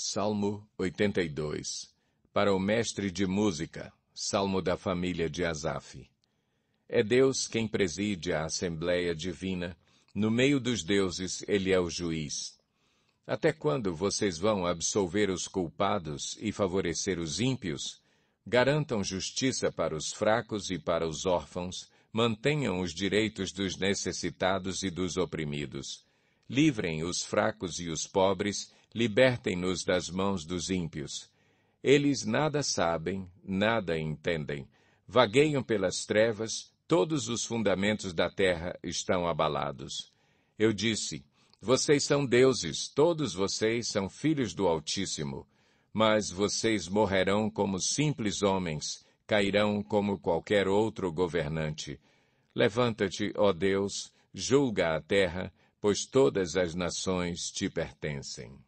Salmo 82. Para o mestre de música, Salmo da família de Asaf. É Deus quem preside a Assembleia Divina. No meio dos deuses, Ele é o juiz. Até quando vocês vão absolver os culpados e favorecer os ímpios? Garantam justiça para os fracos e para os órfãos. Mantenham os direitos dos necessitados e dos oprimidos. Livrem os fracos e os pobres, libertem-nos das mãos dos ímpios. Eles nada sabem, nada entendem. Vagueiam pelas trevas, todos os fundamentos da terra estão abalados. Eu disse, vocês são deuses, todos vocês são filhos do Altíssimo. Mas vocês morrerão como simples homens, cairão como qualquer outro governante. Levanta-te, ó Deus, julga a terra, pois todas as nações te pertencem.